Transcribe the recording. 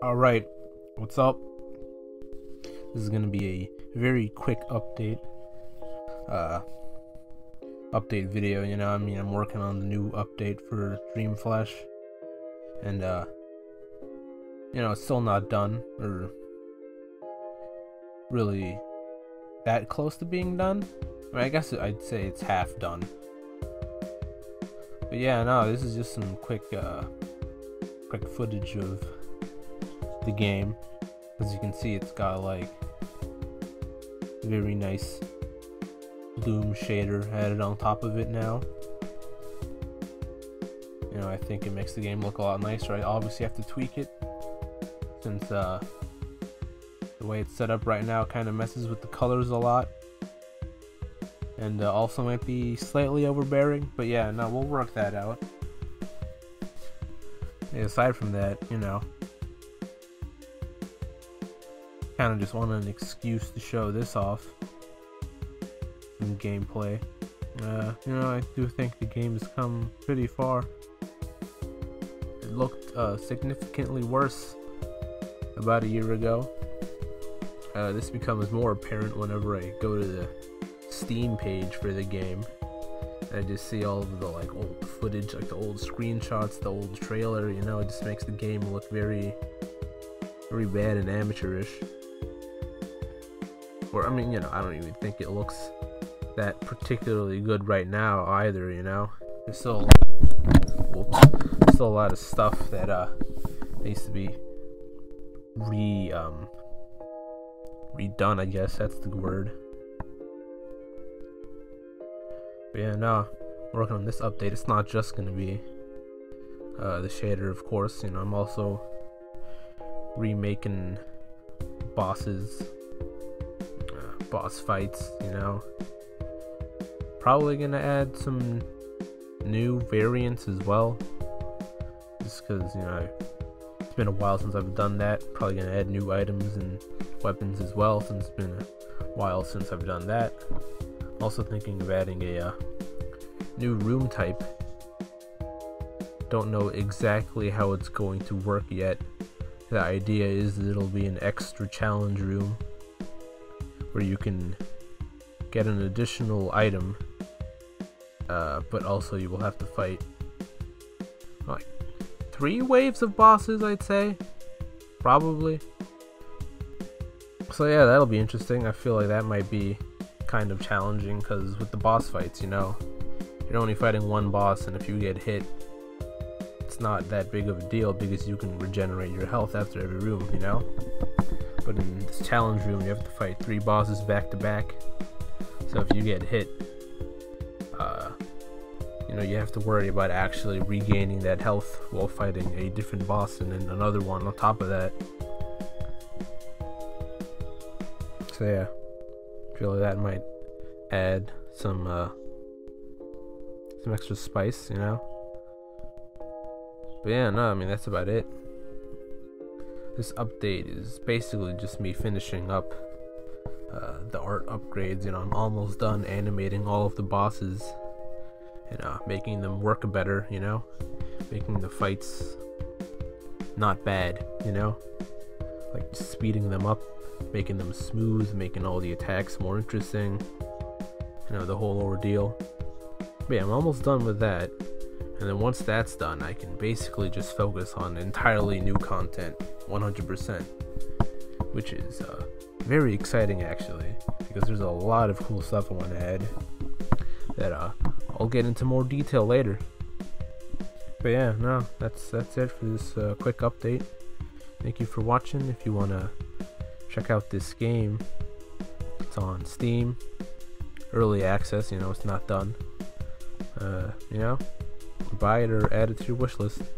Alright, what's up? This is gonna be a very quick update video, you know what I mean? I'm working on the new update for Dream Flash, and you know, it's still not done, or really that close to being done. I mean, I guess I'd say it's half done. But yeah, no, this is just some quick footage of the game. As you can see, it's got like very nice bloom shader added on top of it now. You know, I think it makes the game look a lot nicer. I obviously have to tweak it, since the way it's set up right now kind of messes with the colors a lot, and also might be slightly overbearing. But yeah, no, we'll work that out. And aside from that, you know, kind of just wanted an excuse to show this off in gameplay. You know, I do think the game has come pretty far. It looked significantly worse about a year ago. This becomes more apparent whenever I go to the Steam page for the game. I just see all of the like old footage, like the old screenshots, the old trailer. You know, it just makes the game look very, very bad and amateurish. Or, I mean, you know, I don't even think it looks that particularly good right now either, you know? There's still a lot of stuff that needs to be redone, I guess that's the word. But yeah, no, working on this update, it's not just gonna be the shader, of course. You know, I'm also remaking bosses, boss fights, you know. Probably gonna add some new variants as well, just because, you know, it's been a while since I've done that. Probably gonna add new items and weapons as well, since it's been a while since I've done that. Also thinking of adding a new room type. Don't know exactly how it's going to work yet. The idea is that it'll be an extra challenge room where you can get an additional item, but also you will have to fight like 3 waves of bosses, I'd say, probably. So yeah, that'll be interesting. I feel like that might be kind of challenging, because with the boss fights, you know, you're only fighting one boss, and if you get hit, it's not that big of a deal because you can regenerate your health after every room, you know? But in this challenge room, you have to fight 3 bosses back to back. So if you get hit, you know, you have to worry about actually regaining that health while fighting a different boss and then another one on top of that. So yeah, I feel like that might add some extra spice, you know? But yeah, no, I mean, that's about it. This update is basically just me finishing up the art upgrades. You know, I'm almost done animating all of the bosses and making them work better, you know? Making the fights not bad, you know? Like, speeding them up, making them smooth, making all the attacks more interesting, you know, the whole ordeal. But yeah, I'm almost done with that. And then once that's done, I can basically just focus on entirely new content, 100%, which is very exciting, actually, because there's a lot of cool stuff I want to add that I'll get into more detail later. But yeah, no, that's it for this quick update. Thank you for watching. If you want to check out this game, it's on Steam, early access, you know, it's not done, you know, buy it or add it to your wish list.